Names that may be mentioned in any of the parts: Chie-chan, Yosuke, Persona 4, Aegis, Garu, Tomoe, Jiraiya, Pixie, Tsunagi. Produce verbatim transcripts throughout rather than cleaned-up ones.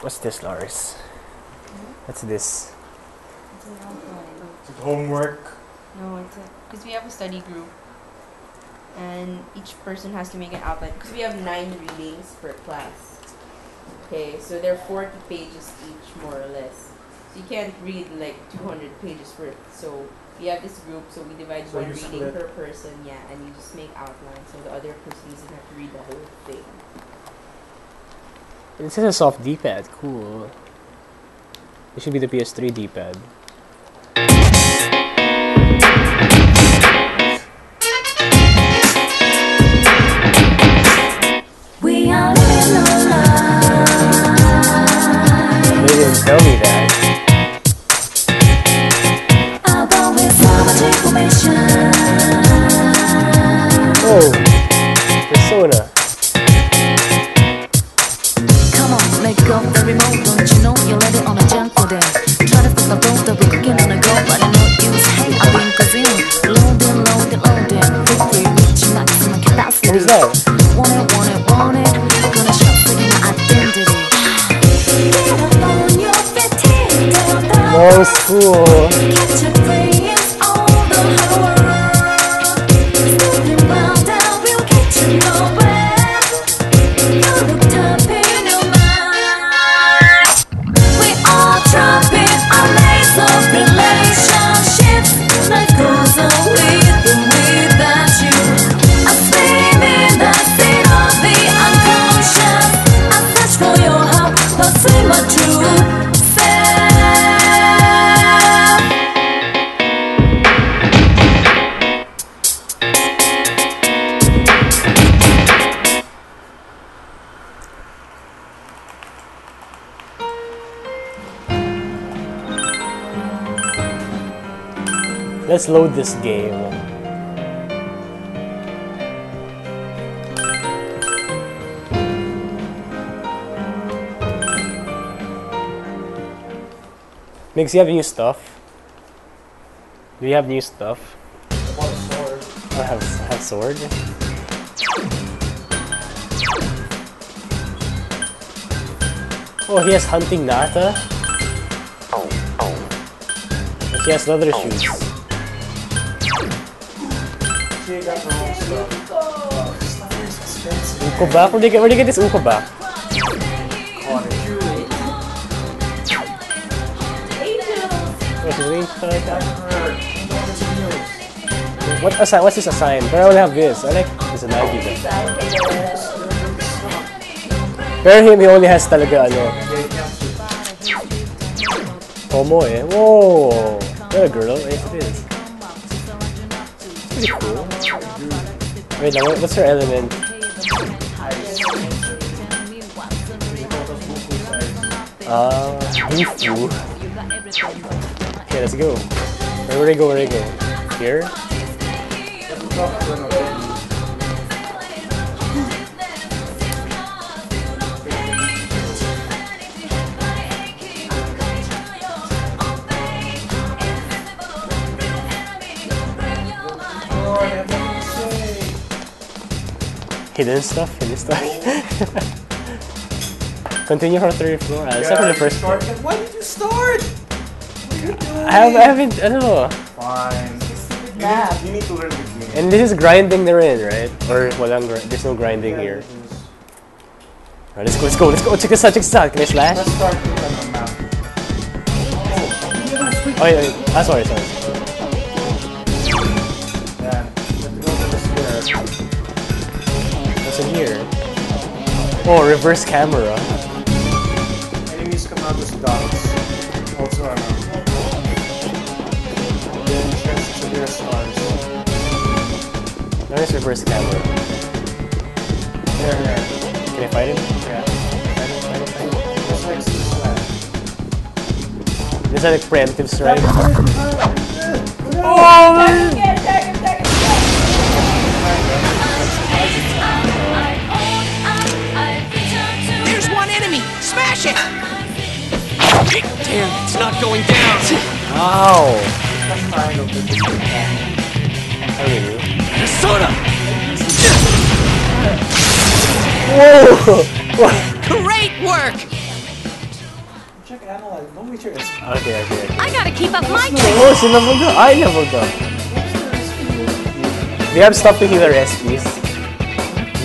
What's this, Loris? What's this? It's an outline. Is it homework? No, it's because we have a study group, and each person has to make an outline. Because we have nine readings per class. Okay, so there are forty pages each, more or less. So you can't read like two hundred pages worth. So we have this group, so we divide so one reading split. per person, yeah, and you just make outlines, so the other person doesn't have to read the whole thing. This is a soft D-pad. Cool. This should be the P S three D-pad. We are living our lives. They didn't tell me that. Although it's so much information. Oh, Persona. Come on, make up every moment. Don't you know you're ready on a jam for them? Try to put my boat that we're cooking on a go, but I know it was hey, I've been cuisine. Loading, loading, loading. Quickly reaching maximum capacity. What is that? Oh, school. Let's load this game. Mix, you have new stuff? Do you have new stuff? I want a sword. I have, I have sword? Oh, he has hunting nata? He has leather shoes. She got her own stuff. Oh, this stuff is expensive. Uko back? Where do you get, where do you get this Uko back? What assign? What's this assign? But I only have this. I like this anagi. Pair him. He only has talaga ano. Tomoe. Whoa. What a girl. Yes, it is. Pretty cool. Wait, now what's her element? Uh, Yufu. Okay, let's go. Where do I go? Where do I go? Here? Hidden stuff, hidden stuff. Continue from third floor. Uh, yeah, except for the first floor. Why did you start? What are you doing? I, have, I haven't, I don't know. Fine. You need, you need to learn the game. And this is grinding they're in, right? Or walang gr there's no grinding yeah, here. Alright, let's go, let's go, let's go. Check this out, check this out. Can I slash? Let's start with the map. Oh, oh, yeah, yeah. Ah, sorry, sorry. Here. Oh, reverse camera. Enemies come out as dots. Also, I know. Then chests to their stars. Nice reverse camera. There, there. Can I fight him? Yeah. Fight him, fight him, fight him. Just like this. This is like preemptive strike. Oh, man! Smash it! Damn, it's not going down! Ow! Persona! Whoa! Great work! Check analyze. Don't make sure it's okay, okay, okay. I gotta keep up my game. Oh, she leveled up. I leveled up. We have stuff to heal our S Ps.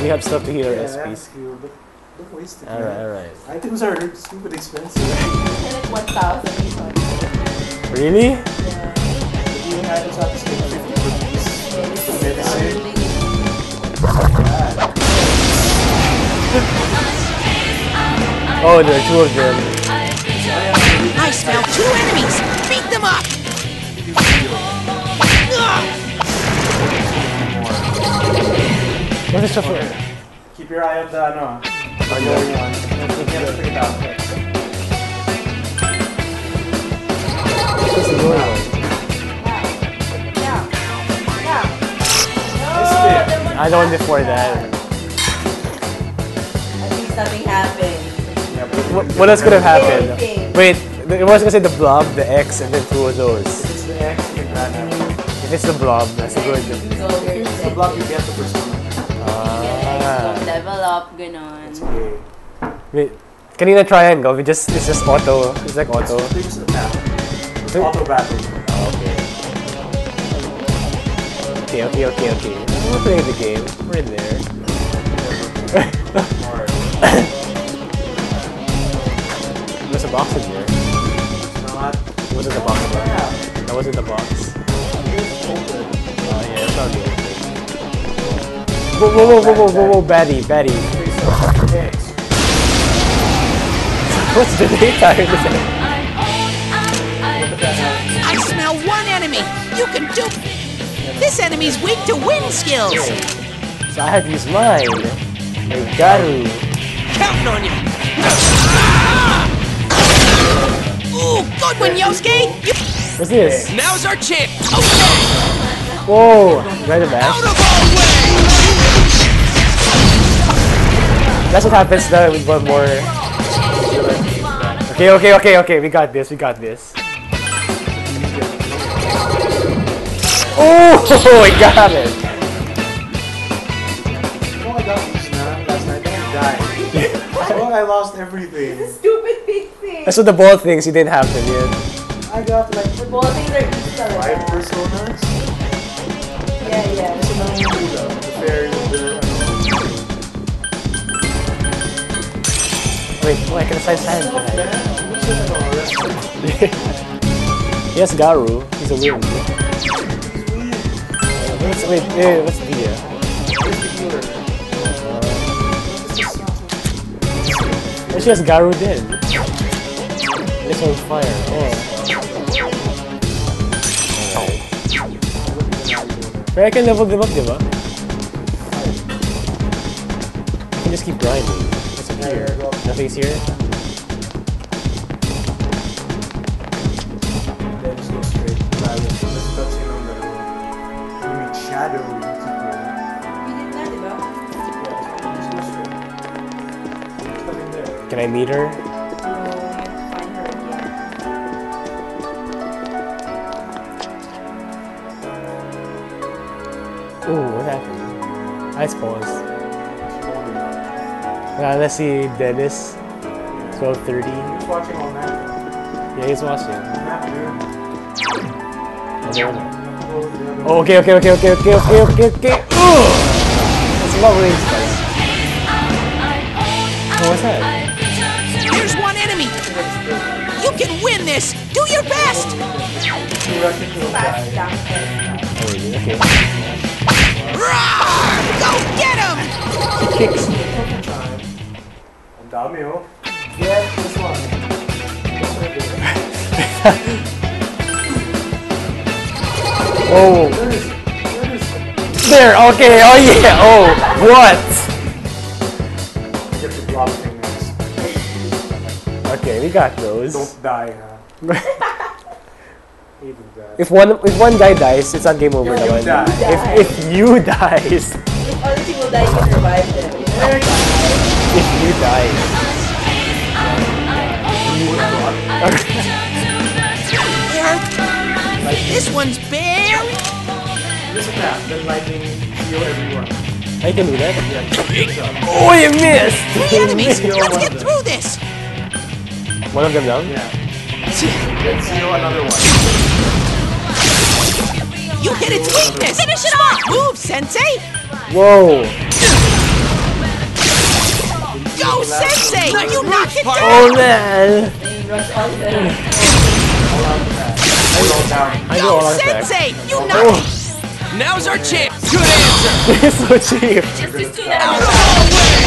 We have stuff to heal our S Ps. Don't waste it. Alright, alright. Items are super expensive. Like one thousand. Really? Yeah. You items have to spend fifty rupees. Medicine. Oh, there are two of them. I smell two enemies! Beat them up! What is the okay. Keep your eye on the no. On your one. What's going on? Yeah. Yeah. Yeah. I don't before that. Something happened. Yeah, what, what else could have happened? Anything. Wait, it was gonna say the blob, the X, and then two of those. If it's the X, you can grab it. If it's the blob, that's a good. If it's the blob, you get the persona. Ah. Level up, ganon. It's okay. Wait, kanina triangle, we just, it's just auto. It's like auto. It's so, auto battle. Oh, okay. Okay, okay, okay, okay. We're playing the game. We're in there. There's a box in here. Not. It wasn't the box. Yeah. That wasn't the box. Oh yeah, that's not good. Whoa, whoa, whoa, whoa, whoa, whoa, whoa, baddie, baddie. What's the day tired to say? I smell one enemy. You can do. This enemy's weak to wind skills. So I had to use mine. Hey, Garu. Counting on you. Ooh, good one, Yosuke. What's this? Now's our chance. Okay. Whoa, right in the back. Out of our way. That's what happens now with one more. Okay, okay, okay, okay. We got this. We got this. Oh, we got it. I lost everything. It's a stupid Pixie. That's what the ball things you didn't have them yet. I got like the ball things are easy. Five personas? Yeah, yeah. There's another one though. The fairy with the wait, oh I can assign silent behind. Yes, Garu. He's a weird one. He's weird. Wait, wait, what's the deal? It's just Garu did. It's on fire. Oh. But I can level them up, diba? I can just keep grinding. It's here. Nothing's here. Let's go straight. You mean shadow? Can I meet her? No, I have to find her again. Ooh, what happened? I suppose. Uh, let's see, Dennis. twelve thirty. He's watching all night. Yeah, he's watching. Not oh, okay, okay, okay, okay, okay, okay, okay, okay. Ooh! That's lovely. Oh, what's that? Can win this. Do your best. Oh, yeah, okay. Roar! Go get him. Kicks. And Damio. Yeah, this one. Oh. There, is, there, is. There. Okay. Oh yeah. Oh. What? I get the block thing. Okay, we got those. Don't die, huh? If one if one guy dies, it's not game over. You if die. if you dies, if other people die, you can revive them. If you die, you die. This one's bare. This is that. Then lightning heal everyone. I I can do that. Oh, you missed! Three enemies! Let's get through this! One of them down? Yeah. Let's heal another one. You hit its weakness! Finish it off! Move, Sensei! Whoa! Go, Sensei! No, you knock it down! Oh, man! I go all out back. Go, Sensei! You knock it down! Now's our chance! Good answer! So cheap! Out of our way!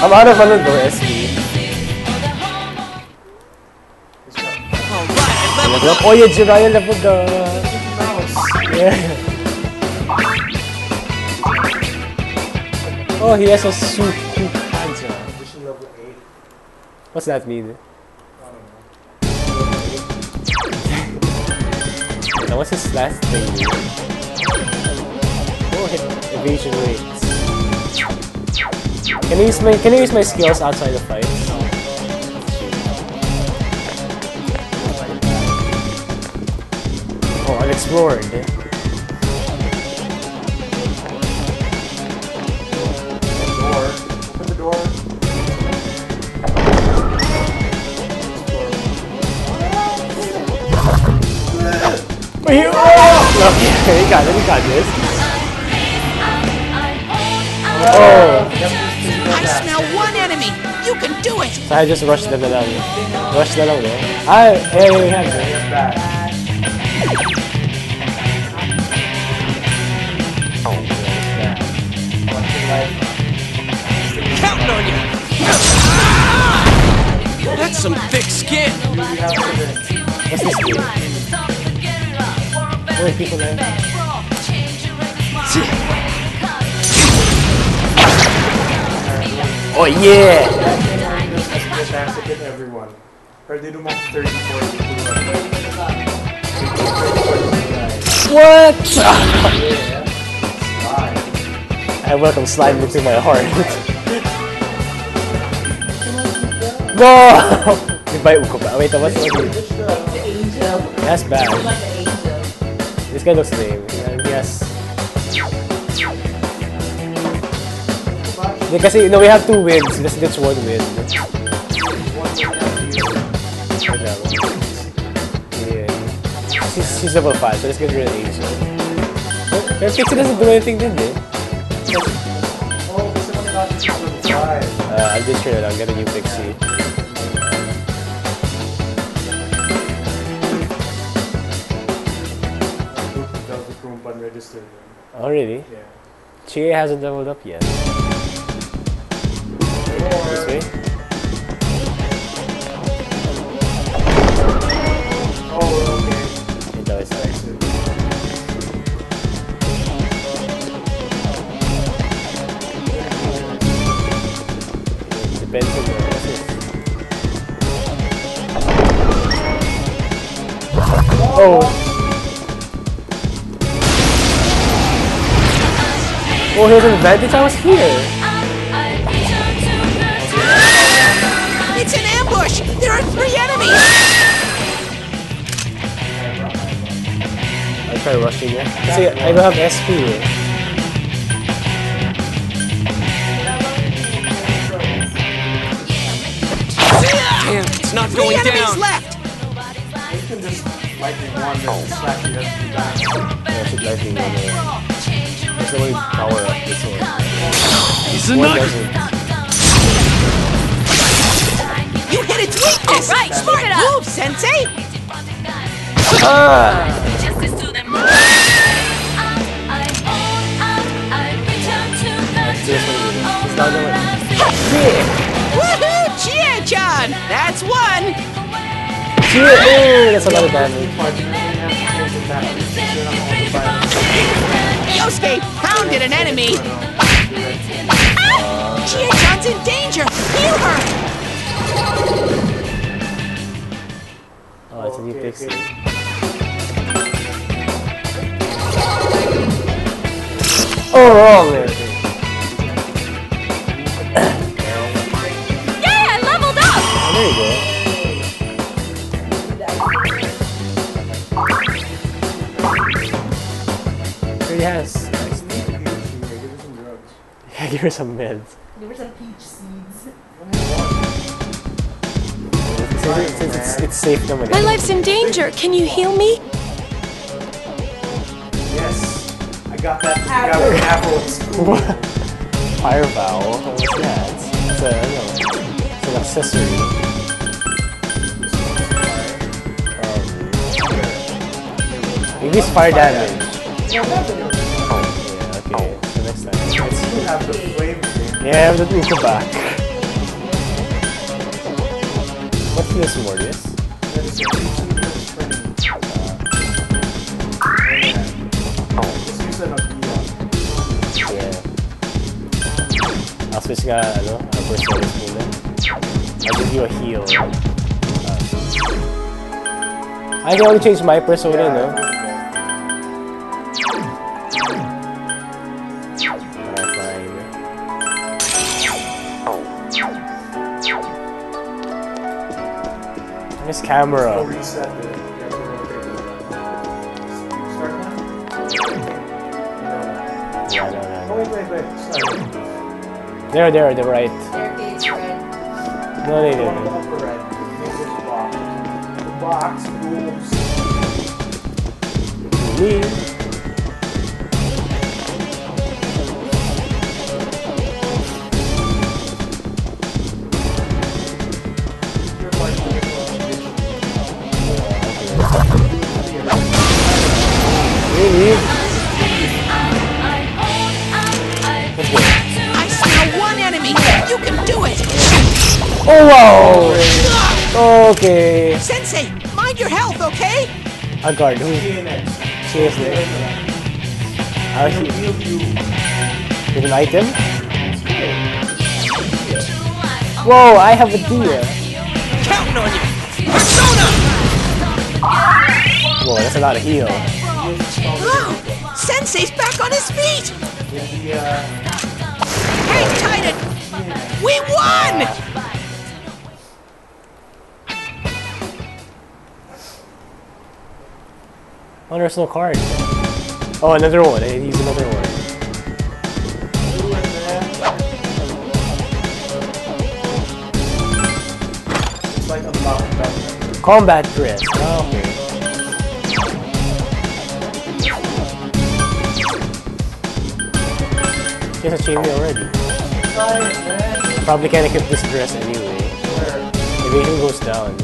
I'm out of another S P. Oh, yeah, Jiraiya level the... Yeah. Oh, he has a soup cook answer. What's that mean? Now what's his last thing? Go ahead, evasion rate. Can I use my can I use my skills outside the fight? Oh, unexplored. Open the door. Open the door. Oh! Okay, we got it, we got this. Oh! I smell one enemy! You can do it! So I just rushed them down. Rushed them away. I. Hey, we have it. Counting on you! That's some thick skin! What's this do? People there. Oh yeah! What? I welcome slime into my heart. No! Goodbye, Ukuba. Wait, what's that? That's bad. This guy looks lame, yes. Because no, we have two wins, just ditch one win. Yeah. She's, she's level five, so let's get rid of Aegis. But Pixie doesn't do anything, did they? Uh, I'll just try it out, get a new Pixie. Oh really? Yeah. Chie hasn't leveled up yet. This way? Oh, okay. It does. It depends on the process. Oh! Oh, here's an advantage, I was here! It's an ambush! There are three enemies! I'll try rushing it. Yeah? See, I don't have S P. Damn, it's not going down! Three enemies left! You can just lightning one and slap the S P down. I should lightning one. There's no way to power up this one. It's enough! You hit its weakness! All right, smart move, Sensei! Ah! Woohoo! Chie-chan! That's one! That's a lot of damage. Yosuke pounded an enemy! Ah! Chie-chan's in danger! Heal her! Oh, it's a new Pixie. Oh, wrong there! Yeah! Leveled up! Oh, there you go. Yes. Yeah, give her some meds. Give her some peach seeds. Since, since it's, it's safe, nobody. My life's in danger. Can you heal me? Yes. I got that. Apple. I got apple. Fire vowel. Yeah, it's, it's, a, you know, it's an accessory. It is fire damage. Yeah, okay. Okay. So next time. You have the flame thing. Yeah, but move it back. What's this, Mortis? Yeah. I'll switch ka, ano? I'll burst Mortis muna. I'll give you a heal. Uh, I don't want to change my persona, yeah. No? Camera. Oh, reset the camera. Oh, wait, wait, wait. There, there, the right. Staircase red. No, they didn't. The box moves. Whoa! Okay. Sensei, mind your health, okay? I guard who? Seriously. How is he? With an item? Whoa! I have a deer. Counting on you, Persona. Whoa, that's a lot of heal. Whoa! Sensei's back on his feet. Hang tight and we won. Oh, there's no card. Oh, another one. I use another one. It's like a combat. Combat dress. Oh, okay. She has a chain already. Probably can't equip this dress anyway. Maybe he goes down.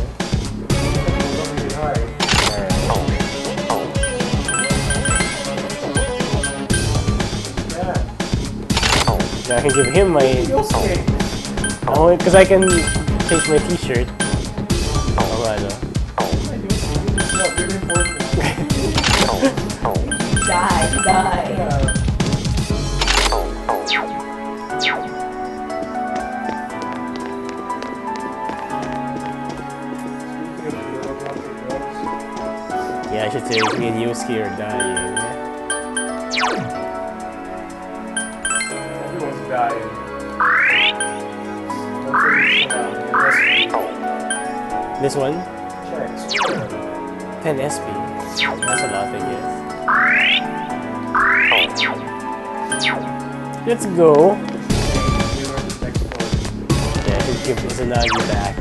Now I can give him my... Oh, because I can change my t-shirt. Oh, I know. Die, die. Yeah, I should say me and Yosuke are dying. This one? ten S P. That's a lot, I guess. Let's go. Yeah, I can give this a nugget back.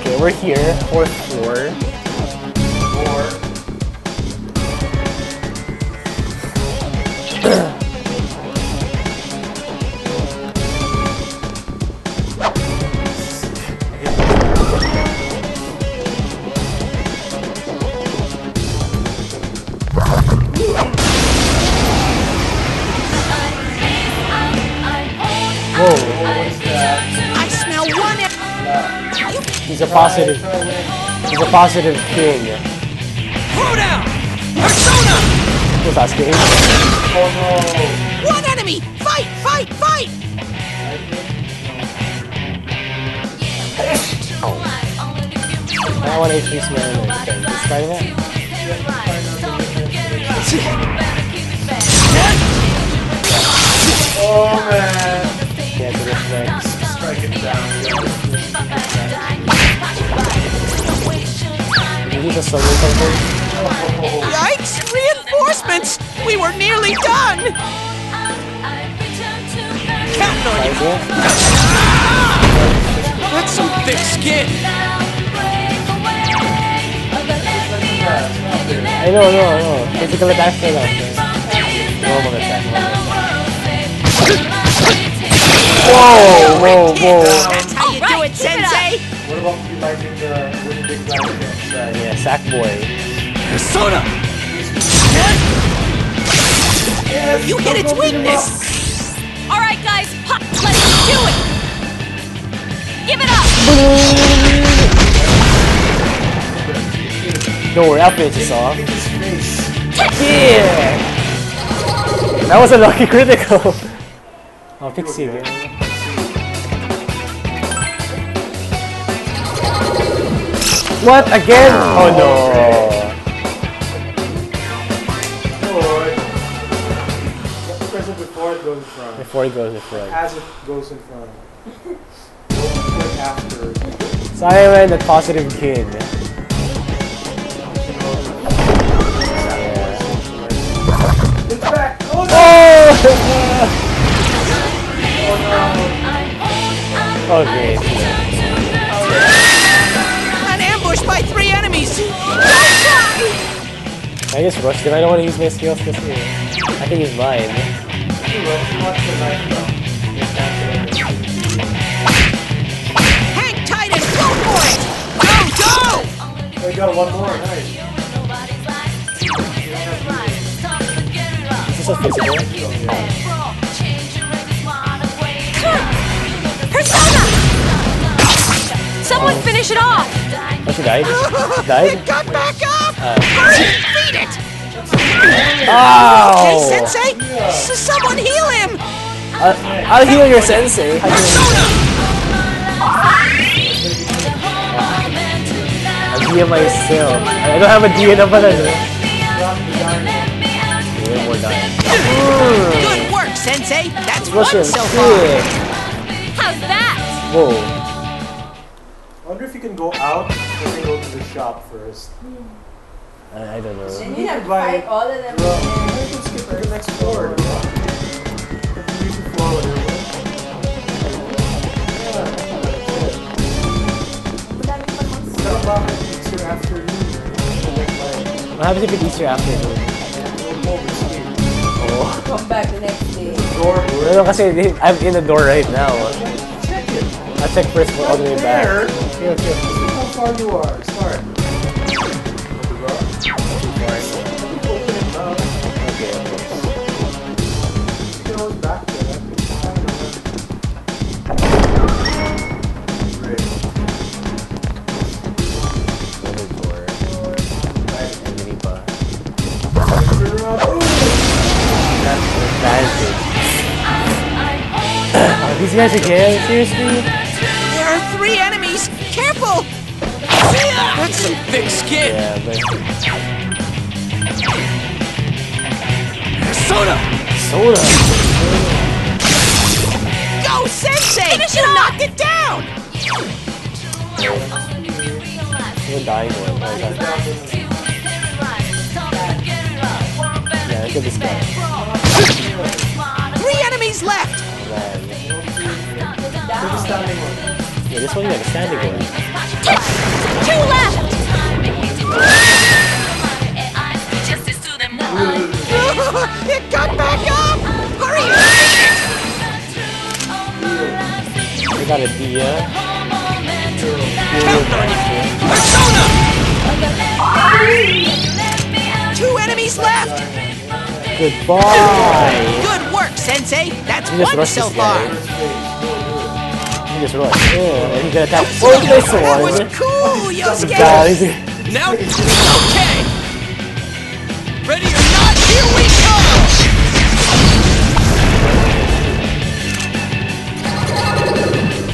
Okay, we're here. Fourth floor. Positive. He's a positive king. Throw down! Persona! What's that game? Oh no! One enemy! Fight! Fight! Fight! I want to increase my own. Let's try that. Oh man! Yeah, so this is like... Strike it down. need a solution. Yikes! Reinforcements! We were nearly done! Counting on you! That's some thick skin! I know, no, no. Physical attack fail after. Normal attack. Whoa, whoa, whoa. That's how you do it, Sensei! What about you lighting the really big guy against uh, yeah, Sackboy? Persona! Yeah, you hit its weakness! Alright guys, pop, let's do it! Give it up! Don't worry, I'll finish this off. Yeah! That was a lucky critical! Oh, Pixie again. What again? Oh no! Or press it before it goes in front. Before it goes in front. As it goes in front. After. So I am the positive kid. It's back! Oh no! Oh great. By three enemies! Don't die! I just rushed him. I don't want to use my skills this year. I can use mine. Hang tight and go for it! Go, go! There you go, one more. Nice. Is this a physical? Yeah. Persona! Someone finish it off! Oh, she died. She died? It got back up! Uh, Feed it! Oh! Hey, Sensei! Yeah. Someone heal him! Uh, I'll heal your Sensei. Persona! I'll heal myself. I don't have a D N A, but I do. Yeah, we're done. Good work, Sensei! That's one so far! How's that? Whoa. I wonder if you can go out or can go to the shop first. Hmm. I, I don't know. And you have to fight all of them. Well, maybe you can skip to the next floor. What happens if it's Easter afternoon? Oh. Come back the next day. No, no, because I'm in the door right now. Check it. I'll check first for all the way back. Here, here. How far you are. Start. Okay. You can always back there. That's these guys again? Seriously? That's some thick skin! Yeah, but... Soda! Soda! Go, Sensei! Finish it! Knock it down! You're dying one. Yeah, look at this guy. Three enemies left! Oh, yeah, this one you got a standing one. Two left! It got back up! Hurry! We got a D, yeah? Persona! Two enemies left! Goodbye! Good work, Sensei! That's one so far! Just rush. Yeah, and you gotta attack both this one. That was cool, Yosuke! Now, okay! Ready or not,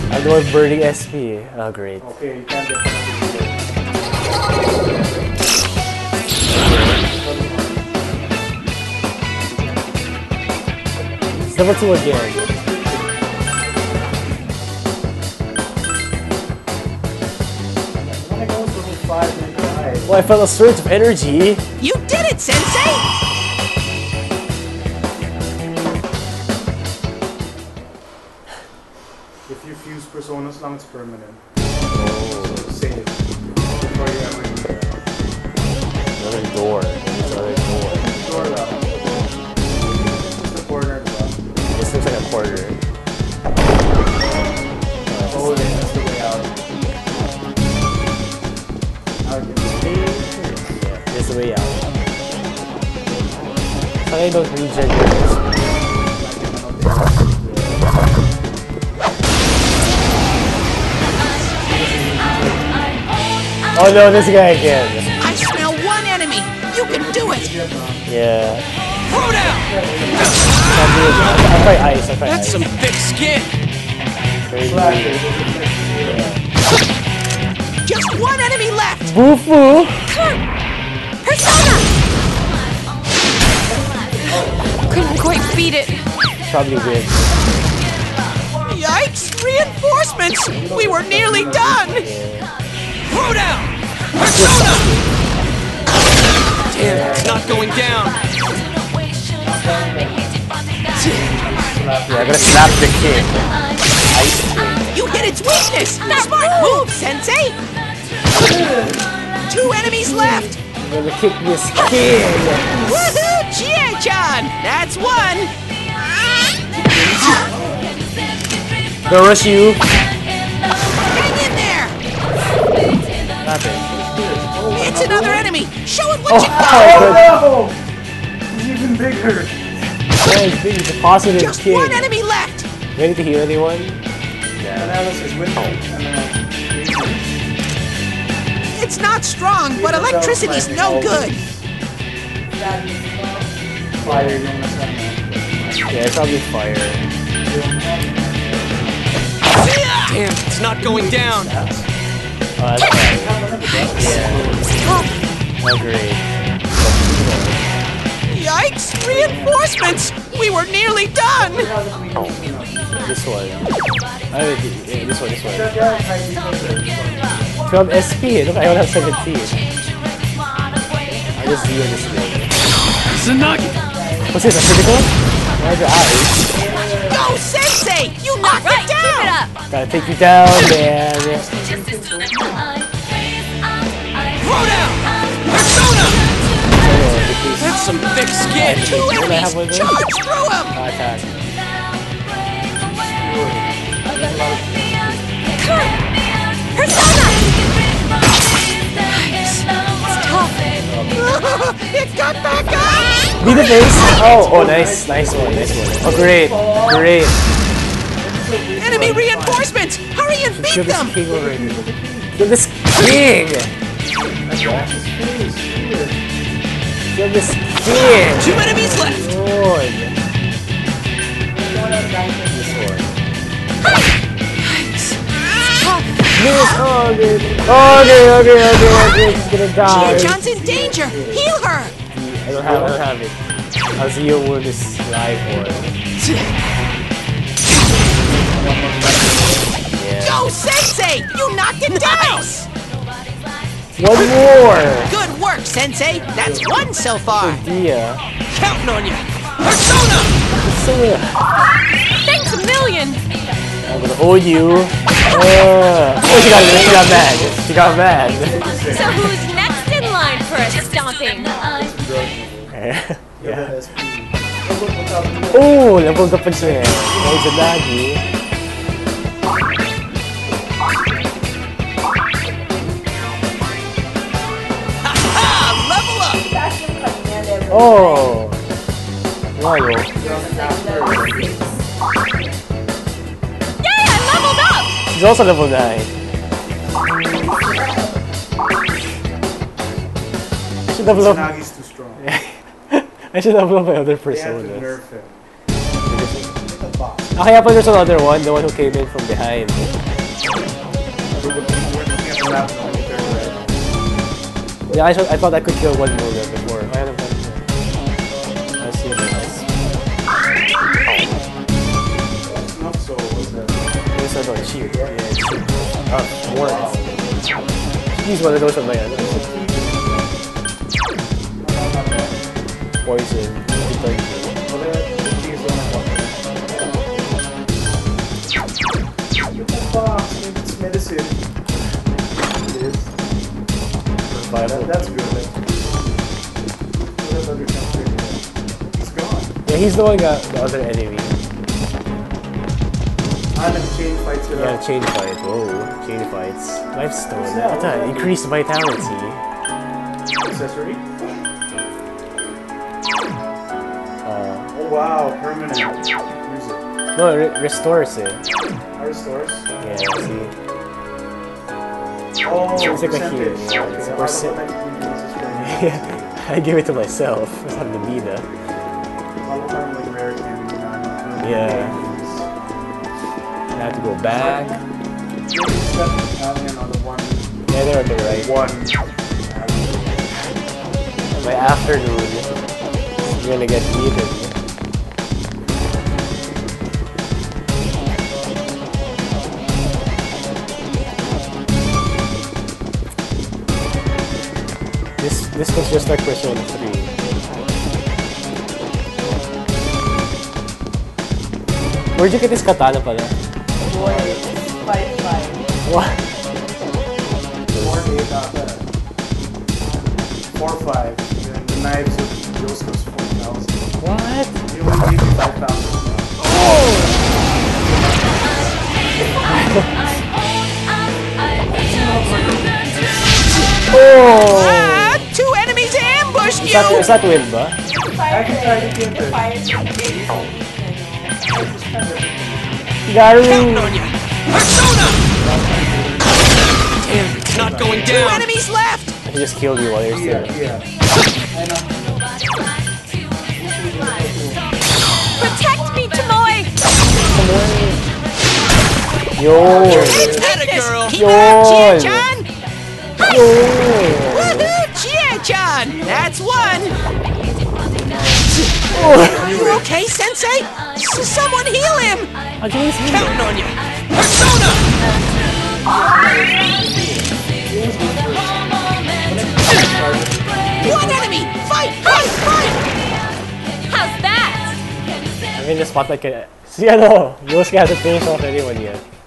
here we go! I'm doing burning S P. Oh, great. Okay, you can't get it. Level two again. Five and five. Well, I felt a surge of energy. You did it, Sensei! If you fuse personas long, it's permanent. Oh. So save it. Before you ever do it. Another door. Another door. Door left. It's a corner left. It seems like a quarter. Oh, that's the way out. There's a way out. I don't need your ears. Oh no, this guy again. I smell one enemy. You can do it. Yeah. Throw down. I fight ice. I fight ice. That's some thick skin. Crazy. Yeah. Just one enemy left! Boo-foo! Persona! Couldn't quite beat it. Probably did. Yikes! Reinforcements! We were nearly done! Throw down! Persona! Damn, it's not going down! Yeah, I gotta slap the kid. Ice. You hit its weakness! Smart move, Sensei! Two enemies left! I'm gonna kick this kid! Woohoo! Chie-chan! That's one! They'll rush you! Hang in there! Nothing. It's another enemy! Show it what oh, you got! Oh no! It's even bigger! That is big, a positive Just kid. One enemy left! Ready to heal anyone? Yeah, Alice is with me. It's not strong, but electricity's no good. Fire. Yeah, it's probably fire. Damn, it's not going down. Uh, that's yeah. Oh, great. Yikes! Reinforcements! We were nearly done! Oh. This one. I think, yeah, this one, this one. twelve S P, look, I don't have seventeen. I just zero this thing. Tsunagi! What's this, a physical? Why your eyes? Go, Sensei! You knocked right, it down! It up. Gotta take you down, man. Throw down! Persona! Oh, that's some thick skin! Two enemies! Charge through him! Oh, attack. Persona! It got back up! Be the base! Oh, oh, nice, nice one, nice one. Oh, great, great. Enemy reinforcements! Hurry and beat them! Kill this king! Kill this king! Two enemies left! Lord. Oh, dude. Oh, dude, okay, okay, okay, she's gonna die. Chie-chan's in danger! Heal her! I don't have, I don't have it. I'll see your word is live for it. Yo, Sensei! You knocked it down! One more! Good work, Sensei! That's one so far! Oh, dear. Counting on you! Persona! Persona! Thanks a million! I'm gonna hold you. Uh, oh, she got, she got mad. She got mad. So who's next in line for a stomping? Yeah. Oh, leveled up siya. It's a lagi. Level up. Oh. Wow. He's also level nine. I should level up. Tsunagi's too strong. I should level up my other persona. They have to nerf him. Ah, kaya pa there's another one, the one who came in from behind. Yeah, I, should, I thought I could kill one more before. I had a bunch of. I see it. Not so. I don't cheer. Yeah, yeah, cheer. Oh, one. He's one of those on my end. poison. Medicine. Yes. But that, that's good. Like, he's gone. Yeah, he's the one got the other enemy. And a chain fights. Yeah, up. chain fight. Whoa, chain fights. Lifestone. Yeah, increased vitality. Accessory. Uh, oh wow, permanent. It. No, it re restores it. I restores. Yeah, see. Oh, it's like a heal. Yeah, it's a percent. Yeah, I give it to myself. It's not the Mina. Yeah. I have to go back. Yeah, they're on the right. One. My afternoon is gonna get heated. This was just like Persona three. Where'd you get this katana pala? Boy, it's five five. What? four five. The knives of Yosuke's four thousand. What? It would give you five thousand. Oh! Oh! Is that, is that win ba? I can try to get it. Garu! Persona! Damn, it's not going down! Two enemies left! I just killed you while you're still there. Protect me, Tomoe! Yo! Yo! Chie-chan! Yo! Chie-chan, that's one! Oh. Are you okay, Sensei? S someone heal him! I'm counting on you! Persona! One enemy! Fight! Fight! Fight! How's that? I mean, the spotlight can... See, I know! Yosuke hasn't finished off anyone yet.